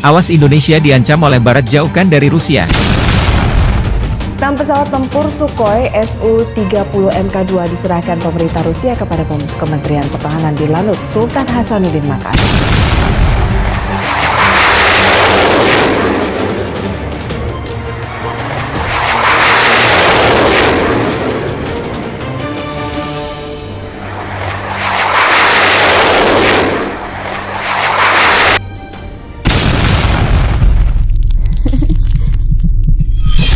Awas, Indonesia diancam oleh Barat, jauhkan dari Rusia. 6 pesawat tempur Sukhoi Su-30MK2 diserahkan pemerintah Rusia kepada Kementerian Pertahanan di Lanut Sultan Hasanuddin Makassar.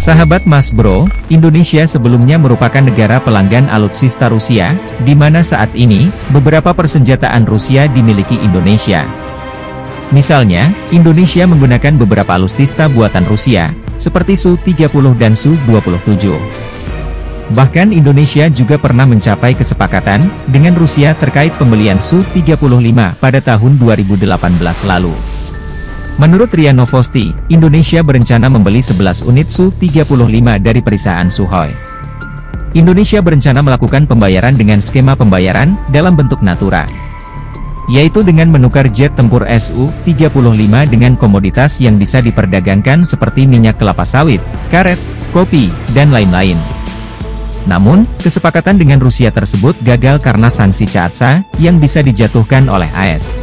Sahabat Mas Bro, Indonesia sebelumnya merupakan negara pelanggan alutsista Rusia, di mana saat ini, beberapa persenjataan Rusia dimiliki Indonesia. Misalnya, Indonesia menggunakan beberapa alutsista buatan Rusia, seperti Su-30 dan Su-27. Bahkan Indonesia juga pernah mencapai kesepakatan dengan Rusia terkait pembelian Su-35 pada tahun 2018 lalu. Menurut Ria Novosti, Indonesia berencana membeli 11 unit Su-35 dari perusahaan Sukhoi. Indonesia berencana melakukan pembayaran dengan skema pembayaran dalam bentuk natura, yaitu dengan menukar jet tempur Su-35 dengan komoditas yang bisa diperdagangkan seperti minyak kelapa sawit, karet, kopi, dan lain-lain. Namun, kesepakatan dengan Rusia tersebut gagal karena sanksi CAATSA yang bisa dijatuhkan oleh AS.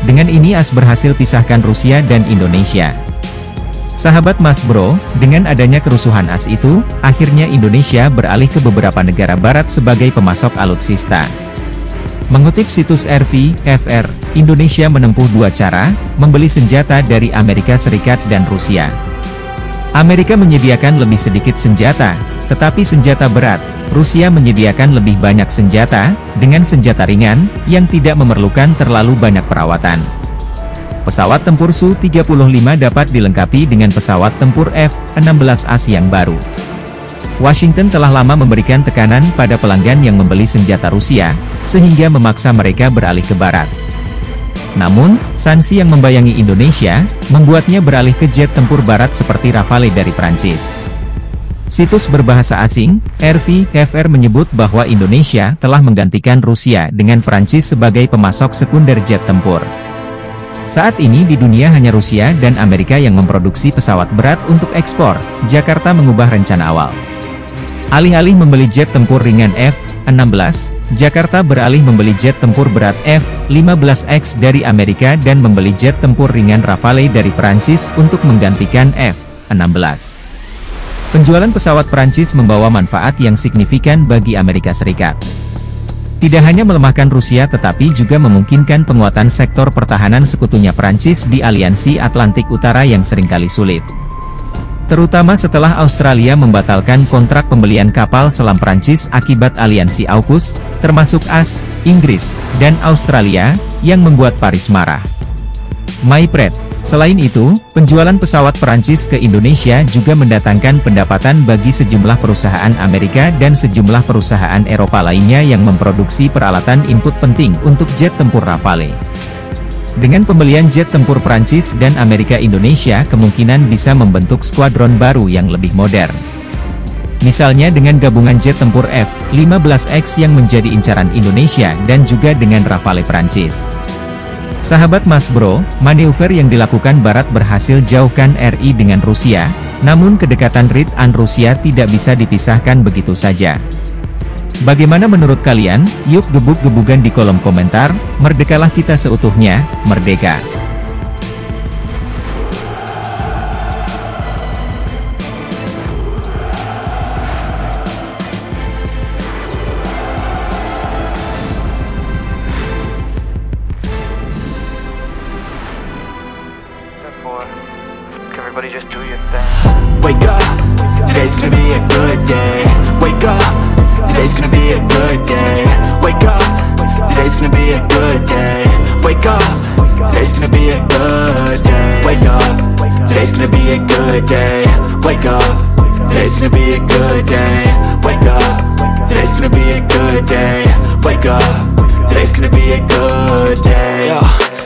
Dengan ini AS berhasil pisahkan Rusia dan Indonesia. Sahabat Mas Bro, dengan adanya kerusuhan AS itu, akhirnya Indonesia beralih ke beberapa negara barat sebagai pemasok alutsista. Mengutip situs RFI, Indonesia menempuh dua cara, membeli senjata dari Amerika Serikat dan Rusia. Amerika menyediakan lebih sedikit senjata, tetapi senjata berat. Rusia menyediakan lebih banyak senjata, dengan senjata ringan, yang tidak memerlukan terlalu banyak perawatan. Pesawat tempur Su-35 dapat dilengkapi dengan pesawat tempur F-16 yang baru. Washington telah lama memberikan tekanan pada pelanggan yang membeli senjata Rusia, sehingga memaksa mereka beralih ke barat. Namun, sanksi yang membayangi Indonesia, membuatnya beralih ke jet tempur barat seperti Rafale dari Prancis. Situs berbahasa asing, RFI, menyebut bahwa Indonesia telah menggantikan Rusia dengan Prancis sebagai pemasok sekunder jet tempur. Saat ini di dunia hanya Rusia dan Amerika yang memproduksi pesawat berat untuk ekspor. Jakarta mengubah rencana awal. Alih-alih membeli jet tempur ringan F-16, Jakarta beralih membeli jet tempur berat F-15X dari Amerika dan membeli jet tempur ringan Rafale dari Prancis untuk menggantikan F-16. Penjualan pesawat Prancis membawa manfaat yang signifikan bagi Amerika Serikat. Tidak hanya melemahkan Rusia tetapi juga memungkinkan penguatan sektor pertahanan sekutunya Prancis di aliansi Atlantik Utara yang seringkali sulit. Terutama setelah Australia membatalkan kontrak pembelian kapal selam Prancis akibat aliansi AUKUS, termasuk AS, Inggris, dan Australia, yang membuat Paris marah. Maipret. Selain itu, penjualan pesawat Perancis ke Indonesia juga mendatangkan pendapatan bagi sejumlah perusahaan Amerika dan sejumlah perusahaan Eropa lainnya yang memproduksi peralatan input penting untuk jet tempur Rafale. Dengan pembelian jet tempur Perancis dan Amerika, Indonesia kemungkinan bisa membentuk skuadron baru yang lebih modern. Misalnya dengan gabungan jet tempur F-15X yang menjadi incaran Indonesia dan juga dengan Rafale Perancis. Sahabat Mas Bro, manuver yang dilakukan Barat berhasil jauhkan RI dengan Rusia, namun kedekatan RI dan Rusia tidak bisa dipisahkan begitu saja. Bagaimana menurut kalian? Yuk gebuk-gebukan di kolom komentar, merdekalah kita seutuhnya, merdeka! Everybody just do your thing. Wake up, today's gonna be a good day. Wake up, today's gonna be a good day. Wake up, today's gonna be a good day. Wake up, today's gonna be a good day. Wake up, today's gonna be a good day. Wake up, today's gonna be a good day. Wake up, today's gonna be a good day. Wake up, today's gonna be a good day.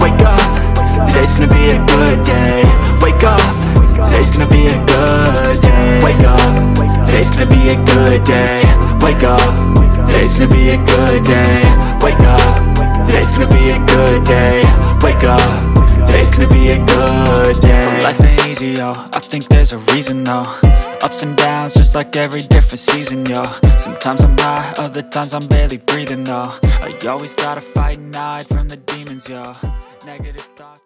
Wake up, today's gonna be a good day. Wake up, today's gonna be a good day. Wake up, today's gonna be a good day. Wake up, today's gonna be a good day. Wake up, today's gonna be a good day. Wake up, today's gonna be a good day. So life ain't easy, yo, I think there's a reason though. Ups and downs, just like every different season, yo. Sometimes I'm high, other times I'm barely breathing, though. I always gotta fight and hide from the demons, yo. Negative thoughts.